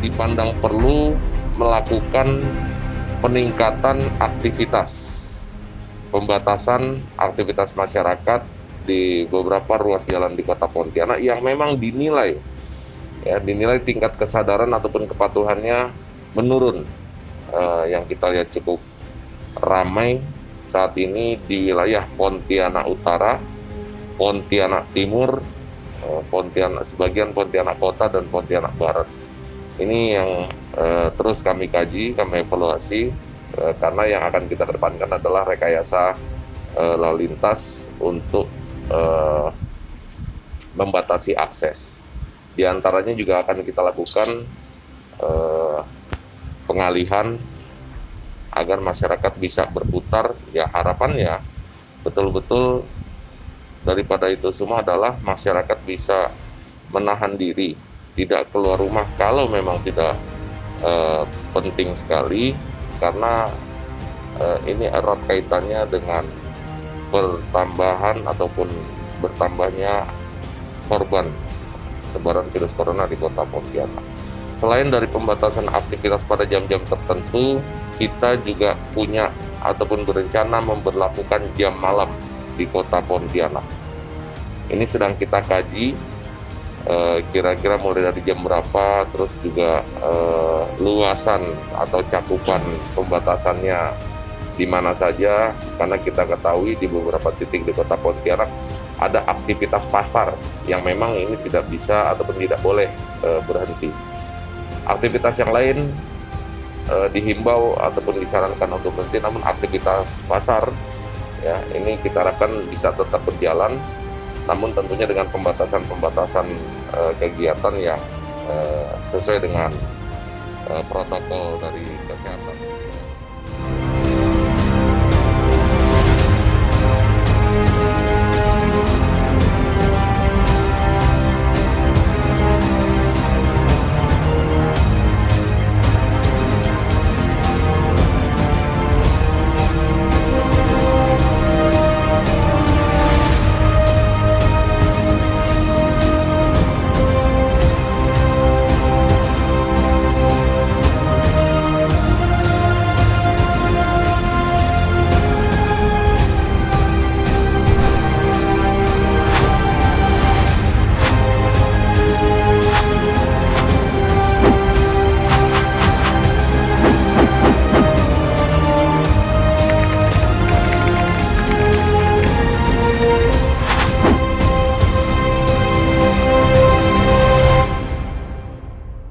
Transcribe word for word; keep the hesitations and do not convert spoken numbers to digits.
dipandang perlu melakukan peningkatan aktivitas, pembatasan aktivitas masyarakat di beberapa ruas jalan di Kota Pontianak yang memang dinilai ya dinilai tingkat kesadaran ataupun kepatuhannya menurun, eh, yang kita lihat cukup ramai saat ini di wilayah Pontianak Utara, Pontianak Timur, eh, Pontianak sebagian Pontianak Kota dan Pontianak Barat. Ini yang eh, terus kami kaji, kami evaluasi, eh, karena yang akan kita kedepankan adalah rekayasa eh, lalu lintas untuk eh, membatasi akses. Di antaranya juga akan kita lakukan eh, pengalihan agar masyarakat bisa berputar. Ya harapannya betul-betul daripada itu semua adalah masyarakat bisa menahan diri, tidak keluar rumah kalau memang tidak eh, penting sekali, karena eh, ini erat kaitannya dengan pertambahan ataupun bertambahnya korban sebaran virus corona di Kota Pontianak. Selain dari pembatasan aktivitas pada jam-jam tertentu, kita juga punya ataupun berencana memberlakukan jam malam di Kota Pontianak. Ini sedang kita kaji, kira-kira mulai dari jam berapa, terus juga eh, luasan atau cakupan pembatasannya di mana saja, karena kita ketahui di beberapa titik di Kota Pontianak ada aktivitas pasar yang memang ini tidak bisa ataupun tidak boleh eh, berhenti. Aktivitas yang lain eh, dihimbau ataupun disarankan untuk berhenti, namun aktivitas pasar ya ini kita harapkan bisa tetap berjalan, namun tentunya dengan pembatasan-pembatasan e, kegiatan yang e, sesuai dengan e, protokol dari kesehatan.